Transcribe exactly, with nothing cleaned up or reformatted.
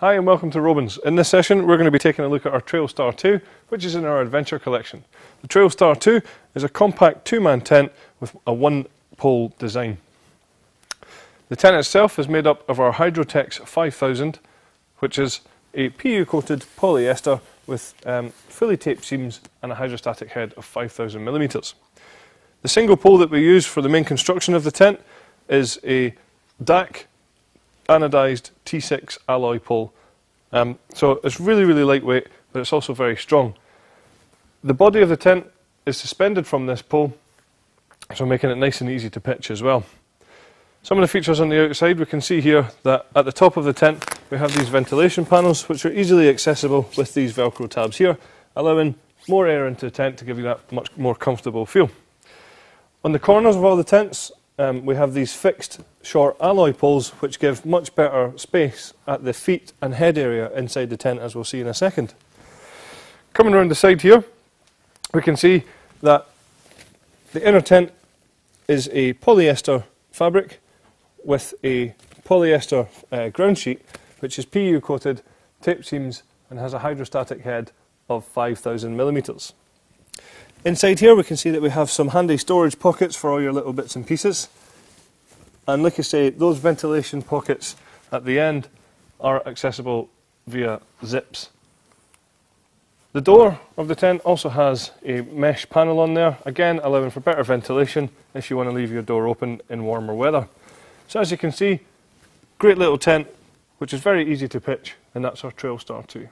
Hi and welcome to Robens. In this session we're going to be taking a look at our Trailstar two, which is in our adventure collection. The Trailstar two is a compact two-man tent with a one-pole design. The tent itself is made up of our Hydrotex five thousand, which is a P U-coated polyester with um, fully taped seams and a hydrostatic head of five thousand millimeters. The single pole that we use for the main construction of the tent is a D A C anodized T six alloy pole. Um, so it's really, really lightweight, but it's also very strong. The body of the tent is suspended from this pole, so making it nice and easy to pitch as well. Some of the features on the outside, we can see here that at the top of the tent we have these ventilation panels, which are easily accessible with these Velcro tabs here, allowing more air into the tent to give you that much more comfortable feel. On the corners of all the tents, Um, we have these fixed short alloy poles which give much better space at the feet and head area inside the tent, as we'll see in a second. Coming around the side here, we can see that the inner tent is a polyester fabric with a polyester uh, ground sheet which is P U coated, tape seams and has a hydrostatic head of five thousand millimeters. Inside here we can see that we have some handy storage pockets for all your little bits and pieces, and like I say, those ventilation pockets at the end are accessible via zips. The door of the tent also has a mesh panel on there, again allowing for better ventilation if you want to leave your door open in warmer weather. So as you can see, great little tent which is very easy to pitch, and that's our Trailstar two.